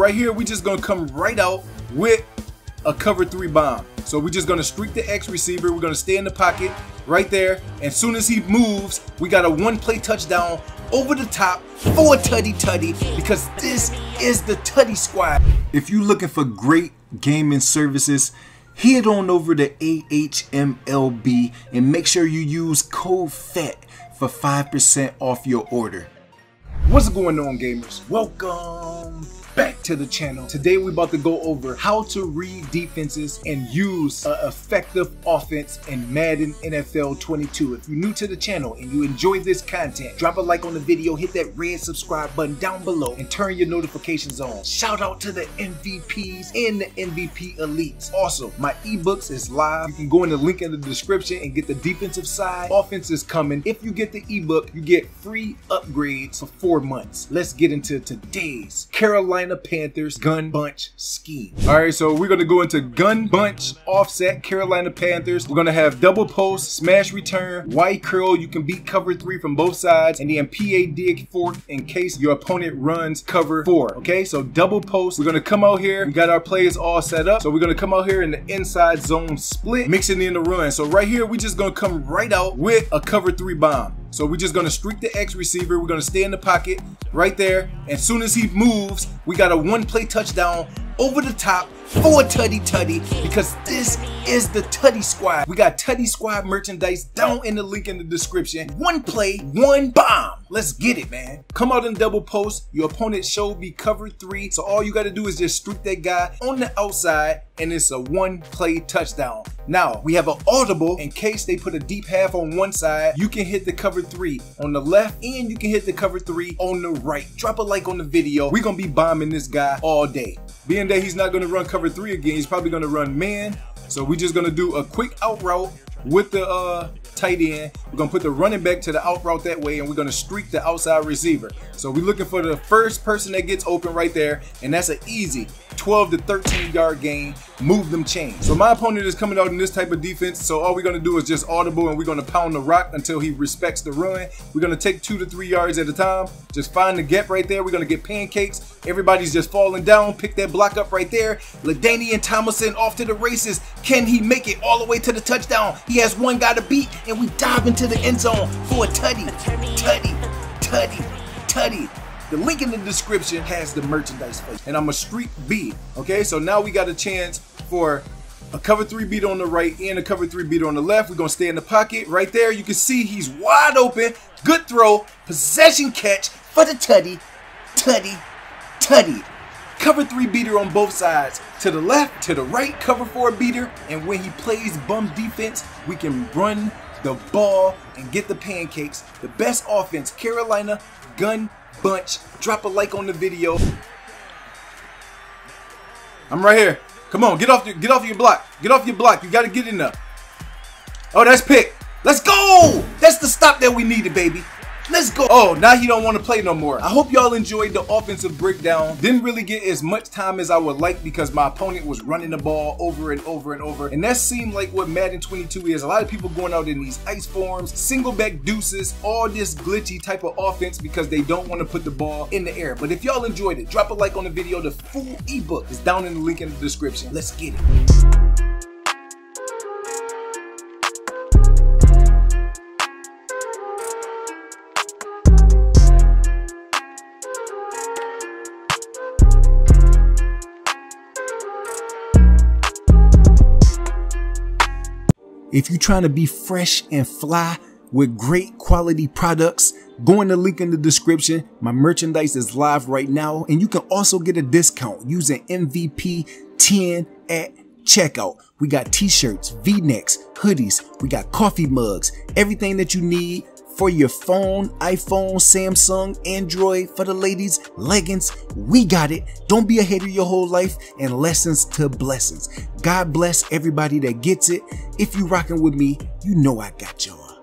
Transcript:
Right here, we just gonna come right out with a cover 3 bomb. So we're just gonna streak the X receiver. We're gonna stay in the pocket right there. And soon as he moves, we got a one-play touchdown over the top for Tutty Tutty, because this is the Tutty Squad. If you're looking for great gaming services, head on over to AHMLB and make sure you use code FAT for 5% off your order. What's going on, gamers? Welcome back to the channel. Today we're about to go over how to read defenses and use an effective offense in Madden NFL 22. If you're new to the channel and you enjoy this content, drop a like on the video, hit that red subscribe button down below, and turn your notifications on. Shout out to the MVPs and the MVP elites. Also, my ebooks is live. You can go in the link in the description and get the defensive side. Offense is coming. If you get the ebook, you get free upgrades for 4 months. Let's get into today's Carolina Panthers gun bunch scheme. Alright, so we're gonna go into gun bunch offset Carolina Panthers. We're gonna have double post, smash return, wide curl. You can beat cover 3 from both sides, and then PA dig 4 in case your opponent runs cover 4. Okay, so double post. We're gonna come out here. We got our plays all set up. So we're gonna come out here in the inside zone split, mixing in the run. So right here, we just gonna come right out with a cover 3 bomb. So we're just gonna streak the X receiver. We're gonna stay in the pocket right there. And as soon as he moves, we got a one-play touchdown over the top for Tutty Tutty, because this is the Tutty Squad. We got Tutty Squad merchandise down in the link in the description. One play, one bomb. Let's get it, man. Come out in double post. Your opponent should be cover 3. So all you got to do is just streak that guy on the outside, and it's a one-play touchdown. Now, we have an audible in case they put a deep half on one side. You can hit the cover 3 on the left, and you can hit the cover 3 on the right. Drop a like on the video. We're going to be bombing this guy all day. Being that he's not going to run cover 3 again, he's probably going to run man. So we're just going to do a quick out route with the tight end. We're going to put the running back to the out route that way, and we're going to streak the outside receiver. So we're looking for the first person that gets open right there, and that's an easy 12 to 13 yard gain. Move them chains. So my opponent is coming out in this type of defense, so all we're going to do is just audible, and we're going to pound the rock until he respects the run. We're going to take 2 to 3 yards at a time, just find the gap right there. We're going to get pancakes. Everybody's just falling down. Pick that block up right there. LaDainian Thomason off to the races. Can he make it all the way to the touchdown? He has one guy to beat, and we dive into the end zone for a Tutty, Tutty, Tutty, Tutty. The link in the description has the merchandise place, and I'm a streak beat. Okay, so now we got a chance for a cover 3 beat on the right and a cover 3 beat on the left. We're gonna stay in the pocket right there. You can see he's wide open. Good throw, possession catch for the Tutty, Tutty, Tutty. Cover 3 beater on both sides. To the left, to the right, cover 4 beater. And when he plays bum defense, we can run the ball and get the pancakes. The best offense, Carolina gun bunch. Drop a like on the video. I'm right here. Come on, get off your block. Get off your block. You gotta get in there. Oh, that's pick. Let's go! That's the stop that we needed, baby. Let's go. Oh, now he don't want to play no more. I hope y'all enjoyed the offensive breakdown. Didn't really get as much time as I would like because my opponent was running the ball over and over and over. And that seemed like what Madden 22 is. A lot of people going out in these ice forms, single back deuces, all this glitchy type of offense because they don't want to put the ball in the air. But if y'all enjoyed it, drop a like on the video. The full ebook is down in the link in the description. Let's get it. If you're trying to be fresh and fly with great quality products, go in the link in the description. My merchandise is live right now, and you can also get a discount using MVP10 at checkout. We got t-shirts, v-necks, hoodies, we got coffee mugs, everything that you need for your phone, iPhone, Samsung, Android, for the ladies, leggings. We got it. Don't be ahead of your whole life, and lessons to blessings. God bless everybody that gets it. If you rocking with me, you know I got y'all.